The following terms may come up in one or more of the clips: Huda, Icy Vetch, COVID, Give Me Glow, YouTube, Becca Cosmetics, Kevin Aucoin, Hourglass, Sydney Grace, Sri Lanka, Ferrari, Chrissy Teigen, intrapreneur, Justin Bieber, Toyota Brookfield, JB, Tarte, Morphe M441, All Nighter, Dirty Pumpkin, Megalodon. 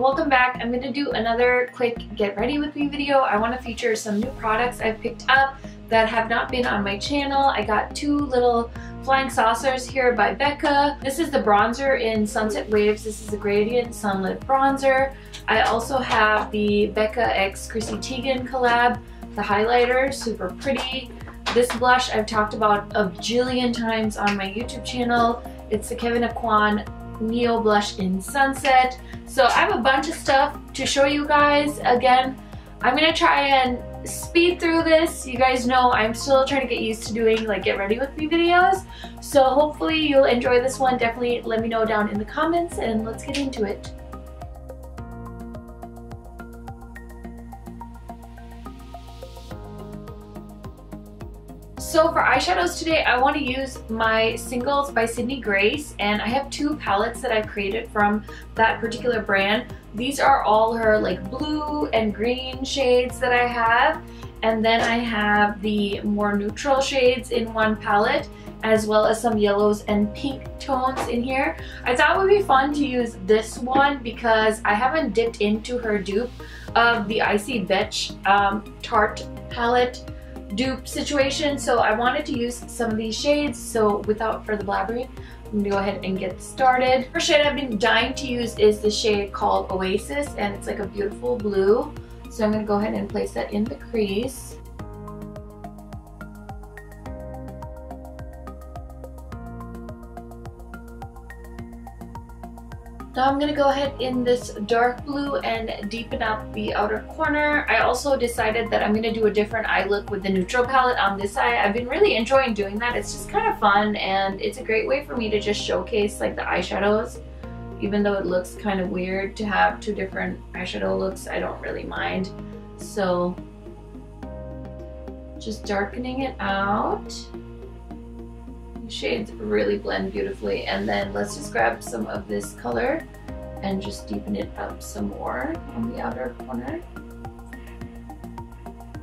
welcome back. I'm going to do another quick get ready with me video. I want to feature some new products I've picked up that have not been on my channel. I got two little flying saucers here by Becca. This is the bronzer in Sunset Waves. This is the Gradient Sunlit Bronzer. I also have the Becca x Chrissy Teigen collab, the highlighter, super pretty. This blush I've talked about a jillion times on my YouTube channel. It's the Kevin Aucoin Neo Blush in Sunset. So I have a bunch of stuff to show you guys. Again, I'm gonna try and speed through this. You guys know I'm still trying to get used to doing like get ready with me videos, so hopefully you'll enjoy this one. Definitely let me know down in the comments and let's get into it. So for eyeshadows today, I want to use my Singles by Sydney Grace, and I have two palettes that I've created from that particular brand. These are all her like blue and green shades that I have, and then I have the more neutral shades in one palette, as well as some yellows and pink tones in here. I thought it would be fun to use this one because I haven't dipped into her dupe of the Icy Vetch Tarte palette dupe situation, so I wanted to use some of these shades. So without further blabbering, I'm gonna go ahead and get started. First shade I've been dying to use is the shade called Oasis, and it's like a beautiful blue, so I'm gonna go ahead and place that in the crease. Now I'm going to go ahead in this dark blue and deepen up the outer corner. I also decided that I'm going to do a different eye look with the neutral palette on this eye. I've been really enjoying doing that. It's just kind of fun, and it's a great way for me to just showcase like the eyeshadows. Even though it looks kind of weird to have two different eyeshadow looks, I don't really mind. So just darkening it out. Shades really blend beautifully, and then let's just grab some of this color and just deepen it up some more on the outer corner.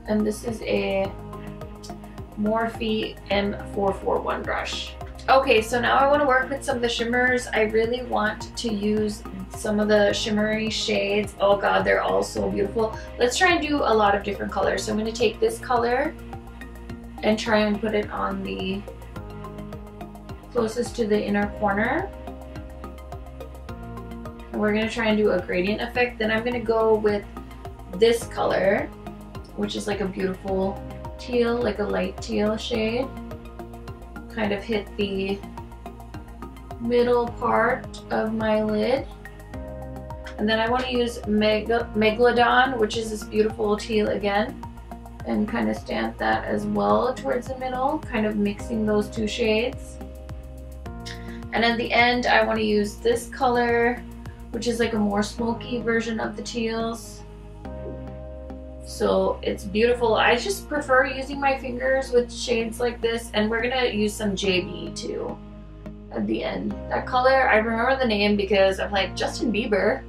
And this is a Morphe M441 brush. Okay, so now I want to work with some of the shimmers. I really want to use some of the shimmery shades. Oh god, they're all so beautiful. Let's try and do a lot of different colors. So I'm going to take this color and try and put it on the closest to the inner corner, and we're going to try and do a gradient effect. Then I'm going to go with this color, which is like a beautiful teal, like a light teal shade, kind of hit the middle part of my lid. And then I want to use Megalodon, which is this beautiful teal again, and kind of stamp that as well towards the middle, kind of mixing those two shades. And at the end, I want to use this color, which is like a more smoky version of the teals. So it's beautiful. I just prefer using my fingers with shades like this. And we're going to use some JB too at the end. That color, I remember the name because I'm like, Justin Bieber.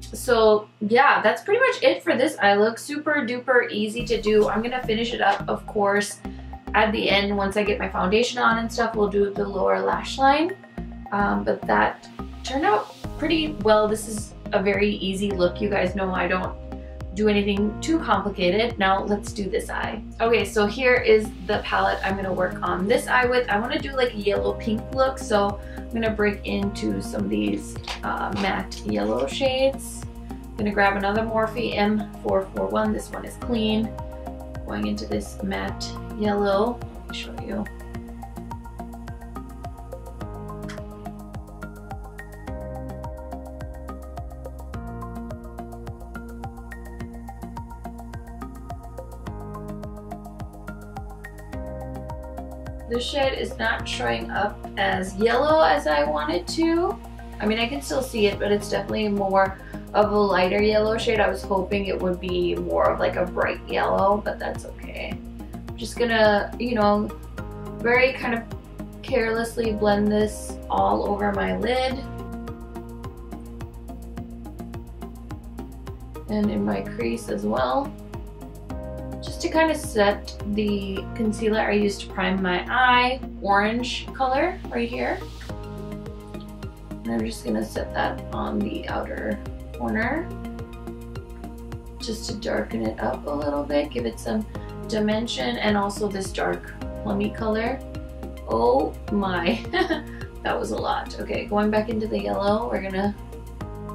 So yeah, that's pretty much it for this eye look. Super duper easy to do. I'm going to finish it up, of course. At the end, once I get my foundation on and stuff, we'll do the lower lash line. But that turned out pretty well. This is a very easy look. You guys know I don't do anything too complicated. Now let's do this eye. Okay, so here is the palette I'm gonna work on this eye with. I wanna do like a yellow pink look, so I'm gonna break into some of these matte yellow shades. I'm gonna grab another Morphe M441. This one is clean. Going into this matte yellow. Let me show you. This shade is not showing up as yellow as I want it to. I mean, I can still see it, but it's definitely more of a lighter yellow shade. I was hoping it would be more of like a bright yellow, but that's okay. I'm just gonna, you know, very kind of carelessly blend this all over my lid and in my crease as well, just to kind of set the concealer I used to prime my eye, orange color right here. And I'm just gonna set that on the outer corner just to darken it up a little bit, give it some dimension, and also this dark plummy color. Oh my, that was a lot. Okay, going back into the yellow, we're gonna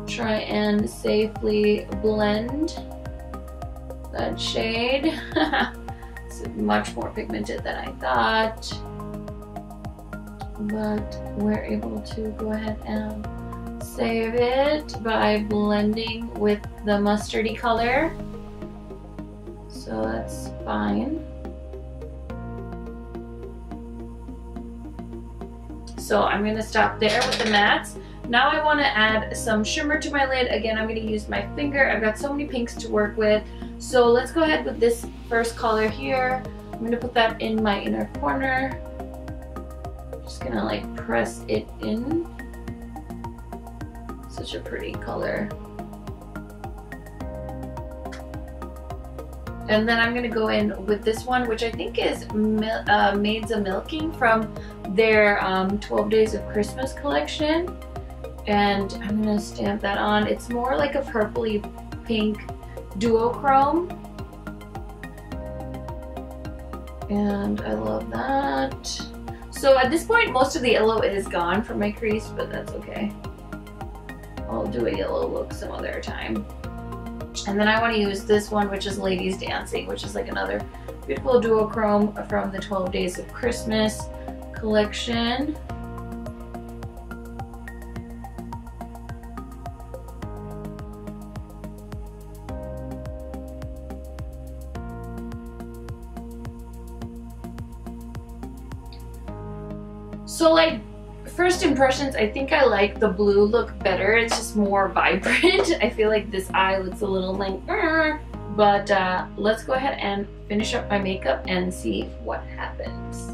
try and safely blend that shade. It's much more pigmented than I thought, but we're able to go ahead and save it by blending with the mustardy color, so that's fine. So I'm going to stop there with the mattes. Now I want to add some shimmer to my lid. Again, I'm going to use my finger. I've got so many pinks to work with. So let's go ahead with this first color here. I'm going to put that in my inner corner. Just gonna like press it in. Such a pretty color. And then I'm gonna go in with this one, which I think is Maids of Milking from their 12 Days of Christmas collection. And I'm gonna stamp that on. It's more like a purpley pink duochrome. And I love that. So at this point, most of the yellow is gone from my crease, but that's okay. I'll do a yellow look some other time. And then I want to use this one, which is Ladies Dancing, which is like another beautiful duochrome from the 12 Days of Christmas collection. So like first impressions, I think I like the blue look better. It's just more vibrant. I feel like this eye looks a little like, but let's go ahead and finish up my makeup and see what happens.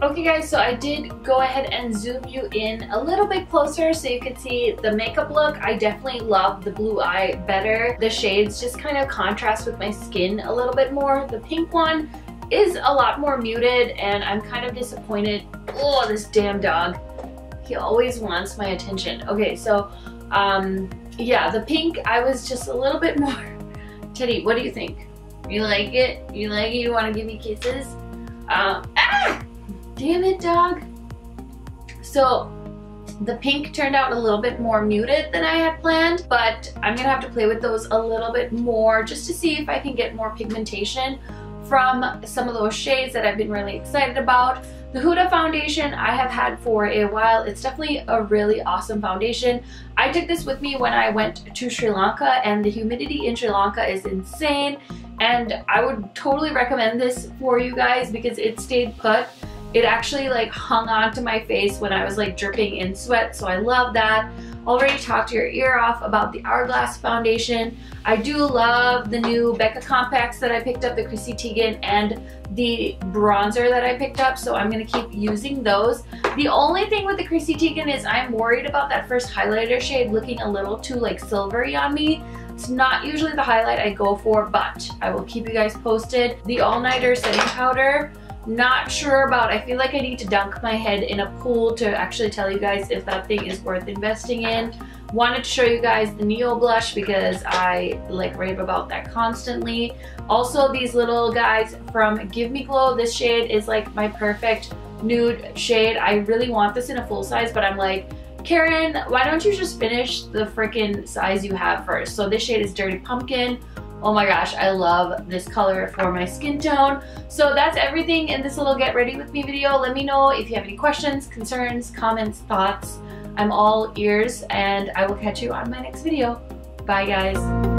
Okay guys, so I did go ahead and zoom you in a little bit closer so you could see the makeup look. I definitely love the blue eye better. The shades just kind of contrast with my skin a little bit more. The pink one is a lot more muted and I'm kind of disappointed. Oh, this damn dog. He always wants my attention. Okay, so yeah, the pink, I was just a little bit more. Teddy, what do you think? You like it? You like it? You want to give me kisses? Ah! Damn it, dog. So the pink turned out a little bit more muted than I had planned, but I'm gonna have to play with those a little bit more just to see if I can get more pigmentation from some of those shades that I've been really excited about. The Huda foundation I have had for a while. It's definitely a really awesome foundation. I took this with me when I went to Sri Lanka, and the humidity in Sri Lanka is insane, and I would totally recommend this for you guys because it stayed put. It actually like hung onto my face when I was like dripping in sweat, so I love that. Already talked your ear off about the Hourglass foundation. I do love the new Becca compacts that I picked up, the Chrissy Teigen and the bronzer that I picked up, so I'm gonna keep using those. The only thing with the Chrissy Teigen is I'm worried about that first highlighter shade looking a little too like silvery on me. It's not usually the highlight I go for, but I will keep you guys posted. The All Nighter setting powder, not sure about. I feel like I need to dunk my head in a pool to actually tell you guys if that thing is worth investing in. Wanted to show you guys the Neo blush because I like rave about that constantly. Also these little guys from Give Me Glow. This shade is like my perfect nude shade. I really want this in a full size, but I'm like, Karen, why don't you just finish the freaking size you have first? So this shade is Dirty Pumpkin. Oh my gosh, I love this color for my skin tone. So that's everything in this little Get Ready With Me video. Let me know if you have any questions, concerns, comments, thoughts. I'm all ears, and I will catch you on my next video. Bye guys.